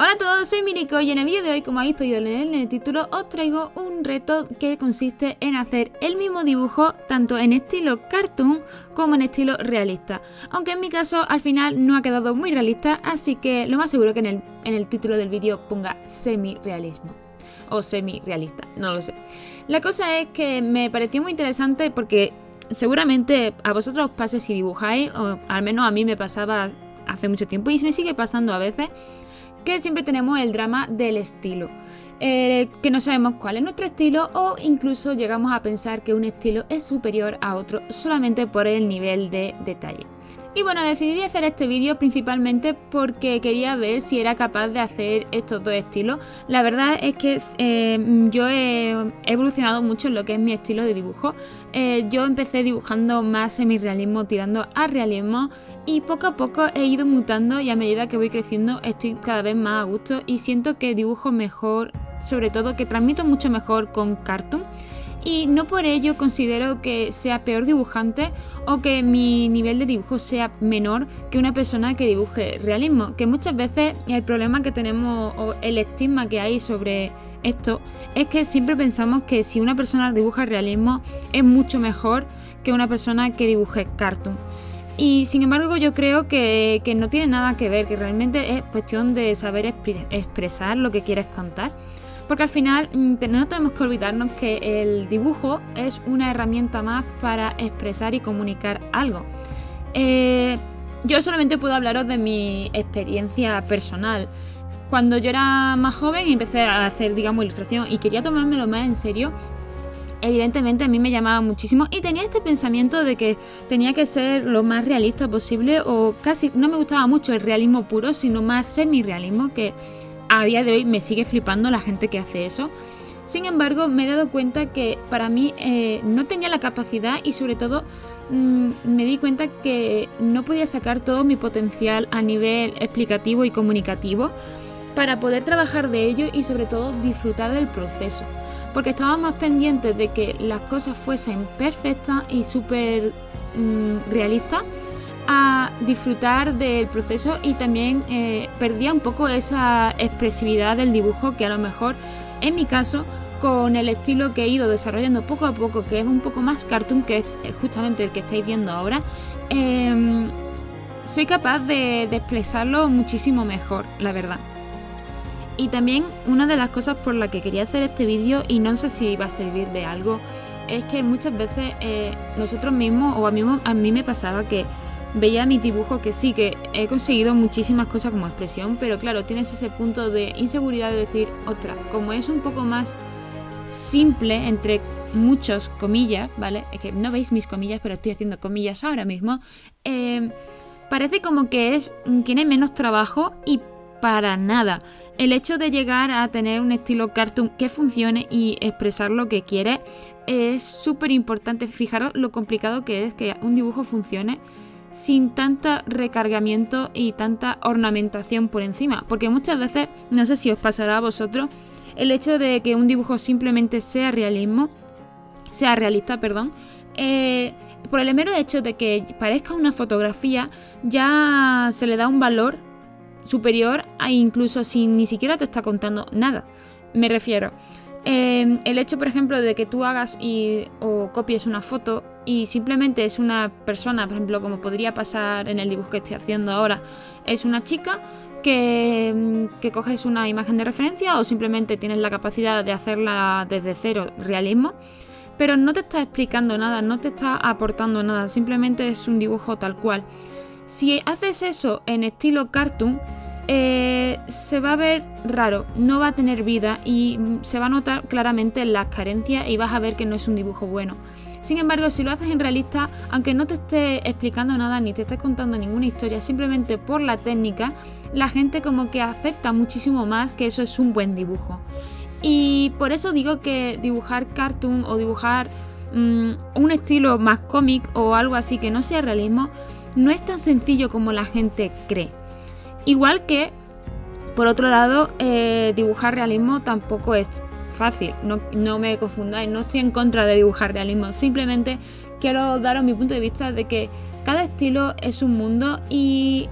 Hola a todos, soy Mili Koey y en el vídeo de hoy, como habéis pedido en el título, os traigo un reto que consiste en hacer el mismo dibujo tanto en estilo cartoon como en estilo realista. Aunque en mi caso al final no ha quedado muy realista, así que lo más seguro que en el título del vídeo ponga semi-realismo o semi-realista, no lo sé. La cosa es que me pareció muy interesante porque seguramente a vosotros os pase si dibujáis, o al menos a mí me pasaba hace mucho tiempo y me sigue pasando a veces, que siempre tenemos el drama del estilo, que no sabemos cuál es nuestro estilo o incluso llegamos a pensar que un estilo es superior a otro solamente por el nivel de detalle. Y bueno, decidí hacer este vídeo principalmente porque quería ver si era capaz de hacer estos dos estilos. La verdad es que yo he evolucionado mucho en lo que es mi estilo de dibujo. Yo empecé dibujando más semi-realismo, tirando a realismo, y poco a poco he ido mutando y a medida que voy creciendo estoy cada vez más a gusto y siento que dibujo mejor, sobre todo que transmito mucho mejor con cartoon. Y no por ello considero que sea peor dibujante o que mi nivel de dibujo sea menor que una persona que dibuje realismo, que muchas veces el problema que tenemos o el estigma que hay sobre esto es que siempre pensamos que si una persona dibuja realismo es mucho mejor que una persona que dibuje cartoon. Y sin embargo yo creo que no tiene nada que ver, que realmente es cuestión de saber expresar lo que quieres contar. Porque al final no tenemos que olvidarnos que el dibujo es una herramienta más para expresar y comunicar algo. Yo solamente puedo hablaros de mi experiencia personal. Cuando yo era más joven empecé a hacer, digamos, ilustración y quería tomármelo más en serio. Evidentemente a mí me llamaba muchísimo y tenía este pensamiento de que tenía que ser lo más realista posible, o casi no me gustaba mucho el realismo puro, sino más semi-realismo, que a día de hoy me sigue flipando la gente que hace eso. Sin embargo, me he dado cuenta que para mí no tenía la capacidad y sobre todo me di cuenta que no podía sacar todo mi potencial a nivel explicativo y comunicativo para poder trabajar de ello y sobre todo disfrutar del proceso. Porque estaba más pendiente de que las cosas fuesen perfectas y súper realistas, a disfrutar del proceso, y también perdía un poco esa expresividad del dibujo que a lo mejor en mi caso con el estilo que he ido desarrollando poco a poco, que es un poco más cartoon, que es justamente el que estáis viendo ahora, soy capaz de expresarlo muchísimo mejor, la verdad. Y también una de las cosas por la que quería hacer este vídeo, y no sé si va a servir de algo, es que muchas veces nosotros mismos, o a mí me pasaba que veía mis dibujos, que sí, que he conseguido muchísimas cosas como expresión, pero claro, tienes ese punto de inseguridad de decir, ostras, como es un poco más simple, entre muchas comillas, ¿vale? Es que no veis mis comillas, pero estoy haciendo comillas ahora mismo. Parece como que tiene menos trabajo, y para nada. El hecho de llegar a tener un estilo cartoon que funcione y expresar lo que quieres es súper importante. Fijaros lo complicado que es que un dibujo funcione sin tanto recargamiento y tanta ornamentación por encima, porque muchas veces, no sé si os pasará a vosotros, el hecho de que un dibujo simplemente sea realista, por el mero hecho de que parezca una fotografía ya se le da un valor superior, a incluso si ni siquiera te está contando nada. Me refiero, el hecho, por ejemplo, de que tú hagas o copies una foto y simplemente es una persona, por ejemplo, como podría pasar en el dibujo que estoy haciendo ahora, es una chica que coges una imagen de referencia o simplemente tienes la capacidad de hacerla desde cero, realismo, pero no te está explicando nada, no te está aportando nada, simplemente es un dibujo tal cual. Si haces eso en estilo cartoon, se va a ver raro, no va a tener vida y se va a notar claramente las carencias y vas a ver que no es un dibujo bueno. Sin embargo, si lo haces en realista, aunque no te esté explicando nada ni te estés contando ninguna historia, simplemente por la técnica, la gente como que acepta muchísimo más que eso es un buen dibujo. Y por eso digo que dibujar cartoon o dibujar un estilo más cómic o algo así que no sea realismo no es tan sencillo como la gente cree. Igual que, por otro lado, dibujar realismo tampoco es fácil, no me confundáis, no estoy en contra de dibujar realismo, simplemente quiero daros mi punto de vista de que cada estilo es un mundo y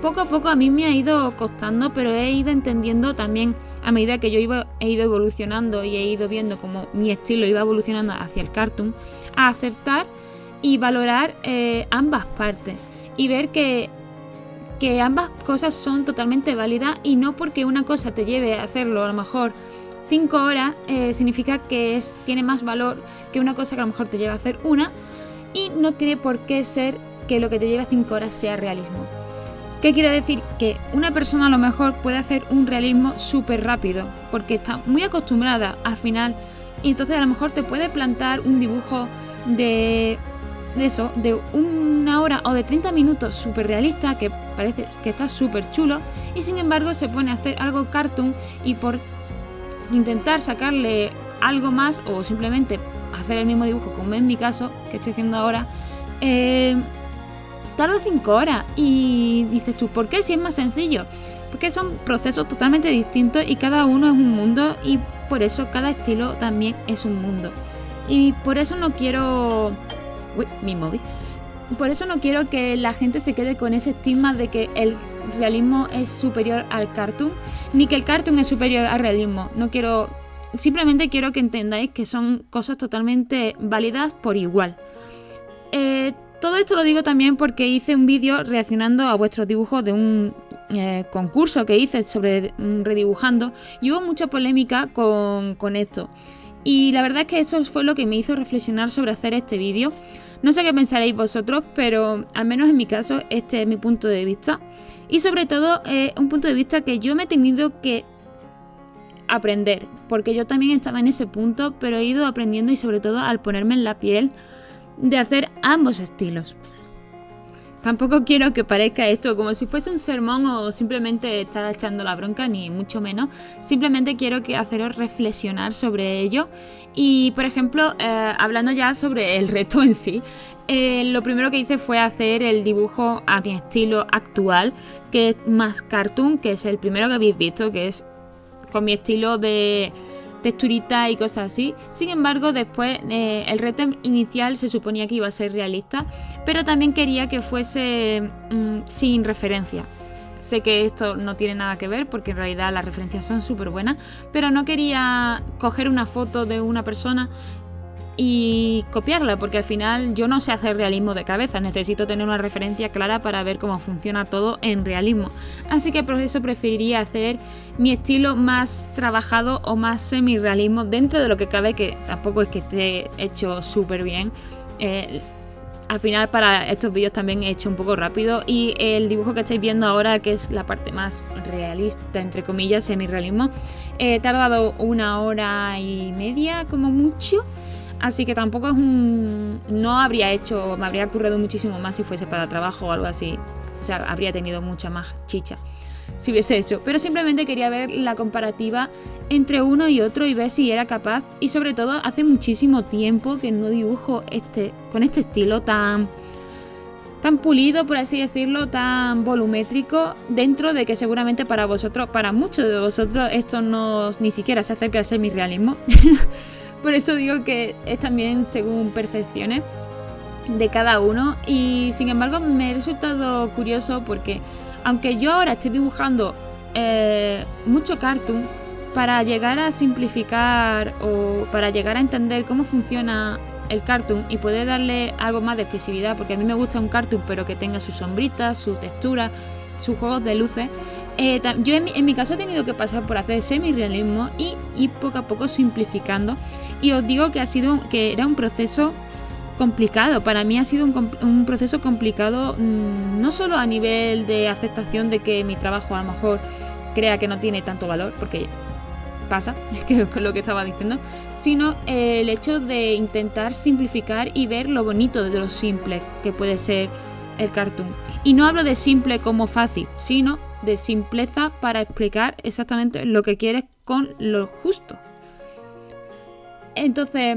Poco a poco a mí me ha ido costando, pero he ido entendiendo también a medida que yo he ido evolucionando y he ido viendo cómo mi estilo iba evolucionando hacia el cartoon, a aceptar y valorar ambas partes y ver que ambas cosas son totalmente válidas, y no porque una cosa te lleve a hacerlo a lo mejor 5 horas significa que tiene más valor que una cosa que a lo mejor te lleva a hacer una, y no tiene por qué ser que lo que te lleva 5 horas sea realismo. ¿Qué quiero decir? Que una persona a lo mejor puede hacer un realismo súper rápido porque está muy acostumbrada al final, y entonces a lo mejor te puede plantar un dibujo de una hora o de 30 minutos súper realista, que parece que está súper chulo, y sin embargo se pone a hacer algo cartoon, y por intentar sacarle algo más o simplemente hacer el mismo dibujo, como en mi caso que estoy haciendo ahora, tarda 5 horas. Y dices tú, ¿por qué si es más sencillo? Porque son procesos totalmente distintos y cada uno es un mundo, y por eso cada estilo también es un mundo. Y por eso no quiero... Uy, mi móvil. Por eso no quiero que la gente se quede con ese estigma de que el realismo es superior al cartoon, ni que el cartoon es superior al realismo. No quiero... Simplemente quiero que entendáis que son cosas totalmente válidas por igual. Todo esto lo digo también porque hice un vídeo reaccionando a vuestros dibujos de un concurso que hice sobre redibujando, y hubo mucha polémica con esto. Y la verdad es que eso fue lo que me hizo reflexionar sobre hacer este vídeo. No sé qué pensaréis vosotros, pero al menos en mi caso este es mi punto de vista. Y sobre todo un punto de vista que yo me he tenido que aprender, porque yo también estaba en ese punto, pero he ido aprendiendo, y sobre todo al ponerme en la piel de hacer ambos estilos. Tampoco quiero que parezca esto como si fuese un sermón o simplemente estar echando la bronca, ni mucho menos. Simplemente quiero que haceros reflexionar sobre ello. Y por ejemplo, hablando ya sobre el reto en sí, lo primero que hice fue hacer el dibujo a mi estilo actual, que es más cartoon, que es el primero que habéis visto, que es con mi estilo de texturita y cosas así. Sin embargo, después el reto inicial se suponía que iba a ser realista, pero también quería que fuese sin referencia. Sé que esto no tiene nada que ver, porque en realidad las referencias son súper buenas, pero no quería coger una foto de una persona y copiarla, porque al final yo no sé hacer realismo de cabeza, necesito tener una referencia clara para ver cómo funciona todo en realismo. Así que por eso preferiría hacer mi estilo más trabajado o más semi-realismo, dentro de lo que cabe, que tampoco es que esté hecho súper bien. Al final para estos vídeos también he hecho un poco rápido, y el dibujo que estáis viendo ahora, que es la parte más realista, entre comillas, semi-realismo, he tardado 1 hora y media como mucho. Así que tampoco es un... No habría hecho... Me habría ocurrido muchísimo más si fuese para trabajo o algo así. O sea, habría tenido mucha más chicha si hubiese hecho. Pero simplemente quería ver la comparativa entre uno y otro y ver si era capaz. Y sobre todo, hace muchísimo tiempo que no dibujo con este estilo tan pulido, por así decirlo, tan volumétrico, dentro de que seguramente para vosotros, para muchos de vosotros, esto no ni siquiera se acerca a ser mi realismo. Por eso digo que es también según percepciones de cada uno. Y sin embargo me ha resultado curioso, porque aunque yo ahora estoy dibujando mucho cartoon para llegar a simplificar o para llegar a entender cómo funciona el cartoon y poder darle algo más de expresividad, porque a mí me gusta un cartoon pero que tenga sus sombritas, su textura, sus juegos de luces. Yo en mi caso he tenido que pasar por hacer semi-realismo y ir poco a poco simplificando, y os digo que era un proceso complicado. Para mí ha sido un proceso complicado, no solo a nivel de aceptación de que mi trabajo a lo mejor crea que no tiene tanto valor, porque pasa, que es lo que estaba diciendo, sino el hecho de intentar simplificar y ver lo bonito de lo simple que puede ser el cartoon. Y no hablo de simple como fácil, sino de simpleza para explicar exactamente lo que quieres con lo justo. Entonces,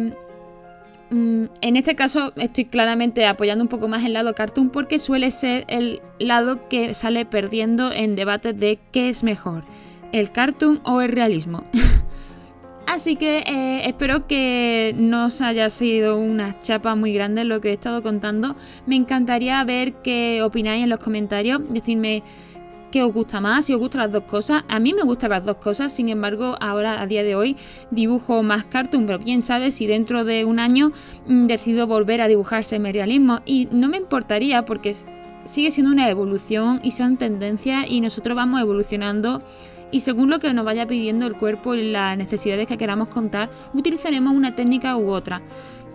en este caso estoy claramente apoyando un poco más el lado cartoon, porque suele ser el lado que sale perdiendo en debates de qué es mejor, el cartoon o el realismo. Así que espero que no os haya sido una chapa muy grande lo que he estado contando. Me encantaría ver qué opináis en los comentarios, decirme qué os gusta más, si os gustan las dos cosas. A mí me gustan las dos cosas, sin embargo, ahora a día de hoy dibujo más cartoon, pero quién sabe si dentro de un año decido volver a dibujar semirealismo, y no me importaría porque sigue siendo una evolución y son tendencias y nosotros vamos evolucionando. Y según lo que nos vaya pidiendo el cuerpo y las necesidades que queramos contar, utilizaremos una técnica u otra.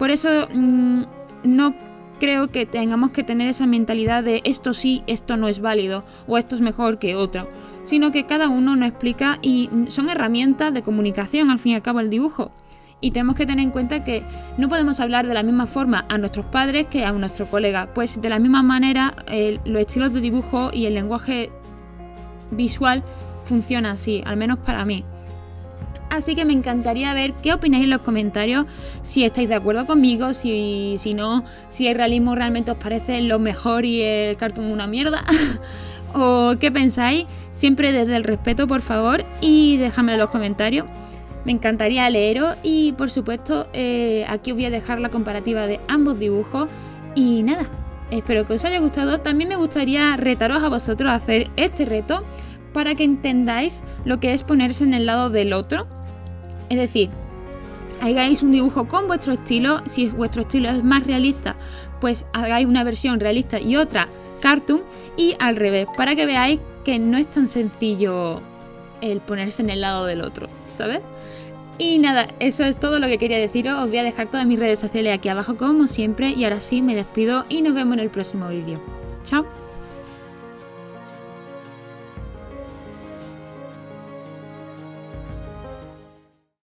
Por eso no creo que tengamos que tener esa mentalidad de esto sí, esto no es válido, o esto es mejor que otro, sino que cada uno nos explica y son herramientas de comunicación, al fin y al cabo, el dibujo. Y tenemos que tener en cuenta que no podemos hablar de la misma forma a nuestros padres que a nuestros colegas, pues de la misma manera los estilos de dibujo y el lenguaje visual funciona así, al menos para mí. Así que me encantaría ver qué opináis en los comentarios, si estáis de acuerdo conmigo, si no, si el realismo realmente os parece lo mejor y el cartoon una mierda, o qué pensáis, siempre desde el respeto, por favor, y dejadme en los comentarios. Me encantaría leeros y, por supuesto, aquí os voy a dejar la comparativa de ambos dibujos y nada, espero que os haya gustado. También me gustaría retaros a vosotros a hacer este reto, para que entendáis lo que es ponerse en el lado del otro. Es decir, hagáis un dibujo con vuestro estilo. Si vuestro estilo es más realista, pues hagáis una versión realista y otra cartoon, y al revés, para que veáis que no es tan sencillo el ponerse en el lado del otro, ¿sabes? Y nada, eso es todo lo que quería deciros. Os voy a dejar todas mis redes sociales aquí abajo como siempre, y ahora sí me despido y nos vemos en el próximo vídeo. Chao.